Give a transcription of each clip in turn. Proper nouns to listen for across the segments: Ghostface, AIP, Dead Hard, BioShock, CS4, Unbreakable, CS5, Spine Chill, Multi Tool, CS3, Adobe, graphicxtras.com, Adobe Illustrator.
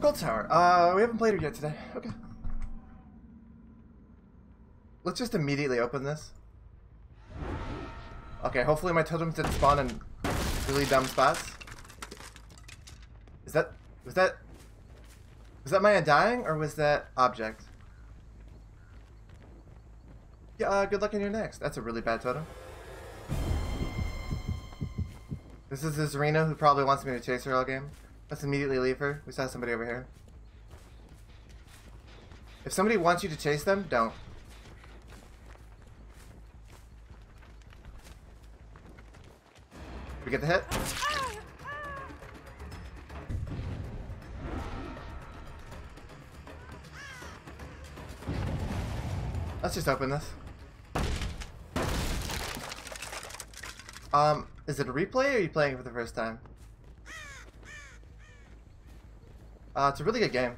Gold Tower. We haven't played it yet today. Okay. Let's just immediately open this. Okay, hopefully my totems didn't spawn in really dumb spots. Is that... Was that Maya dying, or was that object? Yeah, good luck in your next. That's a really bad totem. This is this Reno who probably wants me to chase her all game. Let's immediately leave her. We saw somebody over here. If somebody wants you to chase them, don't. Did we get the hit? Let's just open this. Is it a replay or are you playing it for the first time? It's a really good game.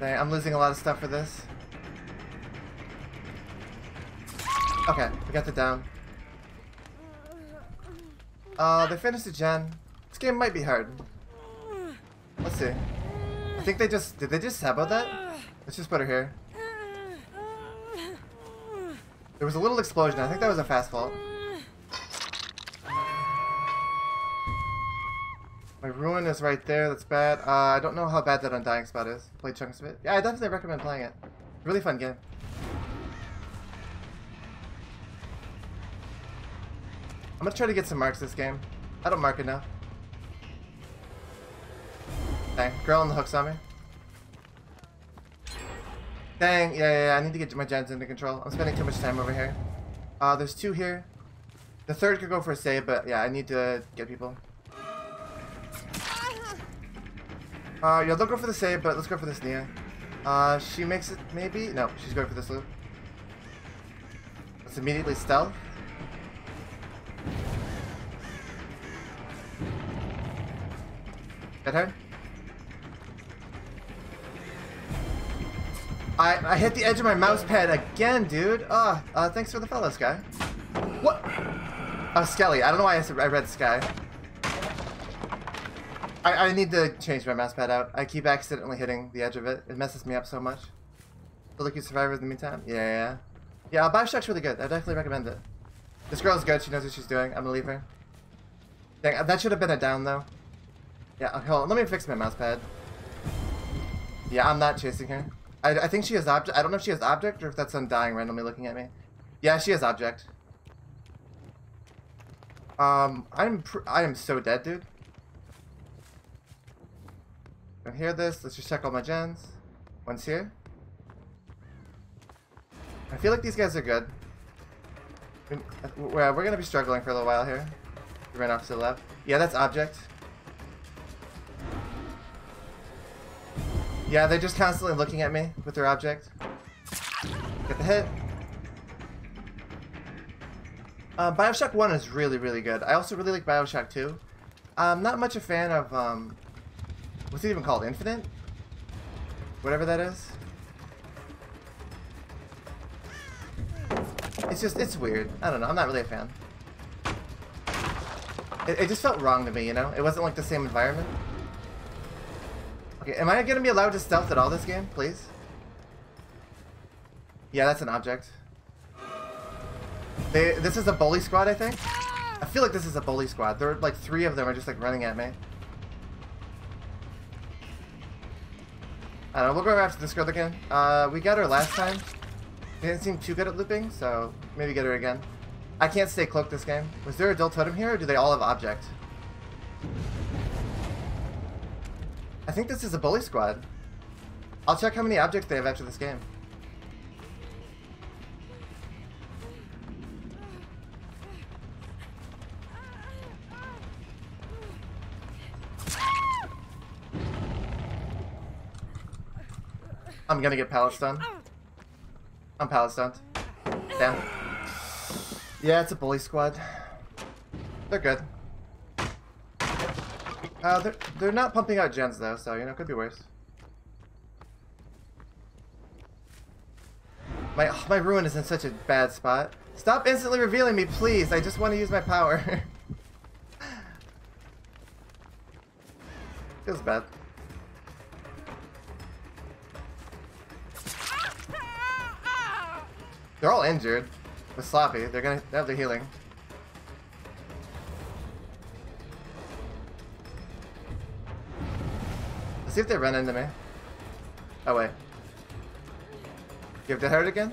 Dang, I'm losing a lot of stuff for this. Okay, we got the down. They finished the gen. This game might be hard. Let's see. I think they just... Did they just sabo that? Let's just put her here. There was a little explosion. I think that was a fast fault. My ruin is right there. That's bad. I don't know how bad that undying spot is. Played chunks of it. Yeah, I definitely recommend playing it. Really fun game. I'm gonna try to get some marks this game. I don't mark enough. Dang, girl on the hook saw me. Dang, yeah, I need to get my gens into control. I'm spending too much time over here. There's two here. The third could go for a save, but yeah, I need to get people. Yeah, they'll go for the save, but let's go for this Nia. She makes it, maybe? No, she's going for this loop. Let's immediately stealth. Dead Hard. I hit the edge of my mouse pad again, dude. Thanks for the fellow, Sky. What? Oh, Skelly. I don't know why I read Sky. I need to change my mouse pad out. I keep accidentally hitting the edge of it. It messes me up so much. Will you survive in the meantime? Yeah. Yeah, BioShock's really good. I definitely recommend it. This girl's good. She knows what she's doing. I'm gonna leave her. Dang, that should have been a down, though. Yeah, hold on. Let me fix my mouse pad. Yeah, I'm not chasing her. I think she has object. I don't know if she has object or if that's undying randomly looking at me. Yeah, she has object. I am so dead, dude. Don't hear this. Let's just check all my gens. One's here. I feel like these guys are good. We're gonna be struggling for a little while here. We ran off to the left. Yeah, that's object. Yeah, they're just constantly looking at me with their object. Get the hit. BioShock 1 is really, really good. I also really like BioShock 2. I'm not much a fan of, what's it even called? Infinite? Whatever that is. It's just, it's weird. I don't know. I'm not really a fan. It just felt wrong to me, you know? It wasn't like the same environment. Okay, am I gonna be allowed to stealth at all this game, please? Yeah, that's an object. This is a bully squad, I think? I feel like this is a bully squad. There are like three of them are just like running at me. I don't know, we'll go after this girl again. We got her last time. She didn't seem too good at looping, so maybe get her again. I can't stay cloaked this game. Was there a dual totem here, or do they all have object? I think this is a bully squad. I'll check how many objects they have after this game. I'm gonna get pallet stunned. I'm pallet stunned. Damn. Yeah, it's a bully squad. They're good. They're not pumping out gens though, so you know, it could be worse. My ruin is in such a bad spot. Stop instantly revealing me, please. I just want to use my power. Feels bad. They're all injured. They're sloppy. They're gonna have their healing. Let's see if they run into me. Oh wait. Give Dead Hard again?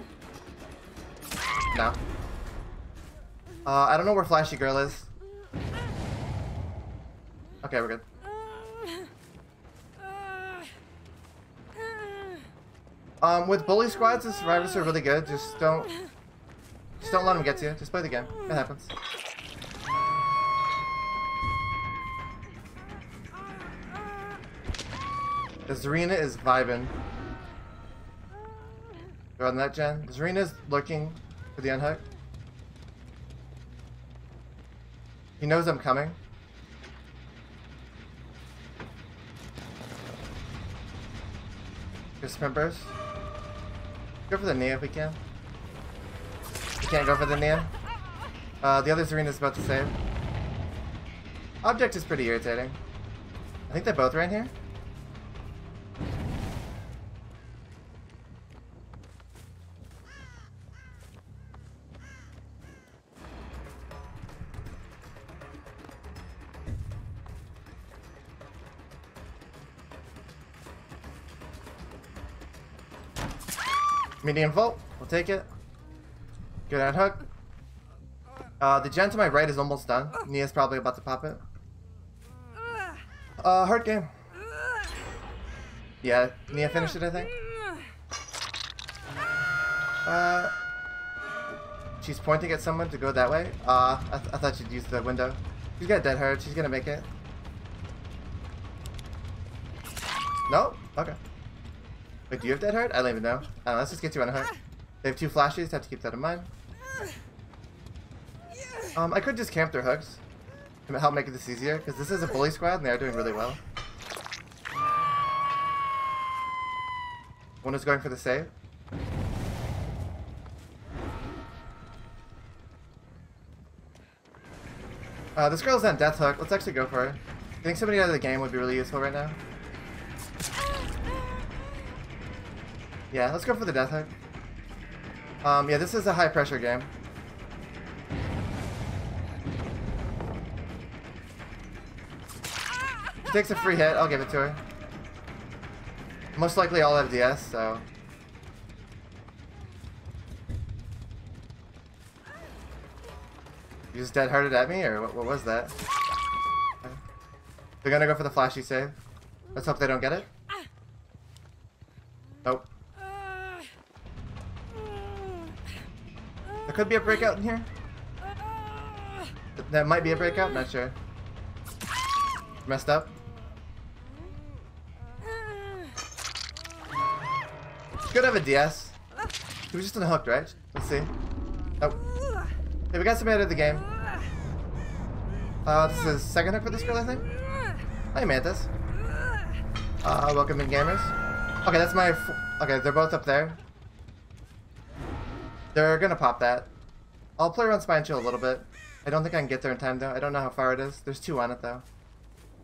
No. I don't know where Flashy Girl is. Okay, we're good. With bully squads, the survivors are really good. Just don't let them get to you. Just play the game. It happens. Zarina is vibing. They're on that gen. Zarina's looking for the unhook. He knows I'm coming. Just remembers. Go for the Nia if we can. We can't go for the Nia. The other Zarina's about to save. Object is pretty irritating. I think they both ran here. Medium vault, we'll take it. Good ad hook. The gen to my right is almost done. Nia's probably about to pop it. Hard game. Yeah, Nia finished it, I think. She's pointing at someone to go that way. I thought she'd use the window. She's got Dead Hard. She's gonna make it. No? Okay. Wait, do you have Dead Hard? I don't even know. Let's just get you on a hook. They have two flashes, have to keep that in mind. I could just camp their hooks to help make this easier, because this is a bully squad and they are doing really well. One is going for the save. This girl's on Death Hook. Let's actually go for her. I think somebody out of the game would be really useful right now. Yeah, let's go for the Death Hook. Yeah, this is a high pressure game. She takes a free hit, I'll give it to her. Most likely I'll have DS, so... You just Dead Hearted at me, or what was that? Okay. They're gonna go for the flashy save. Let's hope they don't get it. Nope. There could be a breakout in here. That might be a breakout, not sure. Messed up. Could have a DS. He was just unhooked, right? Let's see. Oh. Hey, we got somebody out of the game. This is second hook for this girl, I think. Hi, Mantis. Welcome in, gamers. Okay, that's my... Okay, they're both up there. They're gonna pop that. I'll play around Spine Chill a little bit. I don't think I can get there in time though. I don't know how far it is. There's two on it though.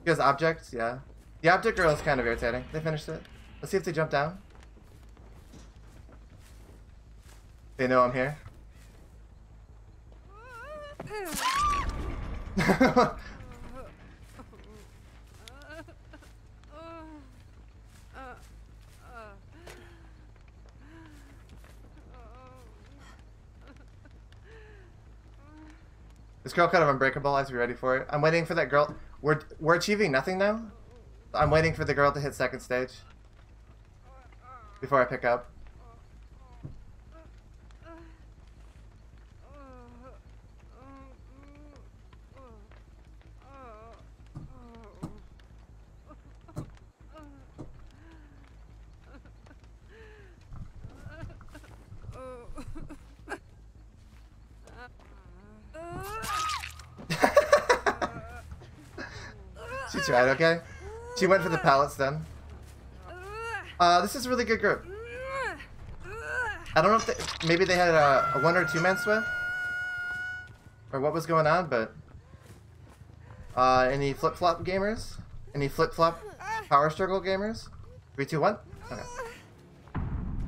You guys objects? Yeah. The object girl is kind of irritating. They finished it. Let's see if they jump down. They know I'm here. This girl kind of unbreakable. I have to be ready for it. I'm waiting for that girl. We're achieving nothing now. I'm waiting for the girl to hit second stage before I pick up. She tried, okay? She went for the pallets then. This is a really good group. I don't know if they... Maybe they had a one- or two-man swift? or what was going on, but any flip-flop gamers? Any flip-flop power struggle gamers? 3, 2, 1. Okay.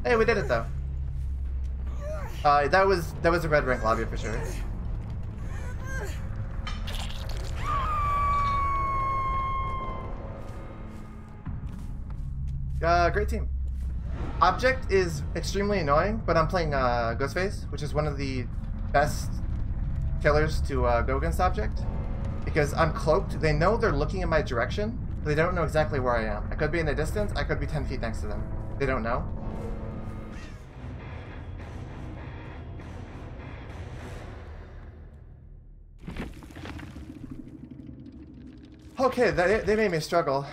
Hey, we did it though. That was a red rank lobby for sure. Great team. Object is extremely annoying, but I'm playing Ghostface, which is one of the best killers to go against Object. Because I'm cloaked, they know they're looking in my direction, but they don't know exactly where I am. I could be in a distance, I could be 10 feet next to them. They don't know. Okay, they made me struggle.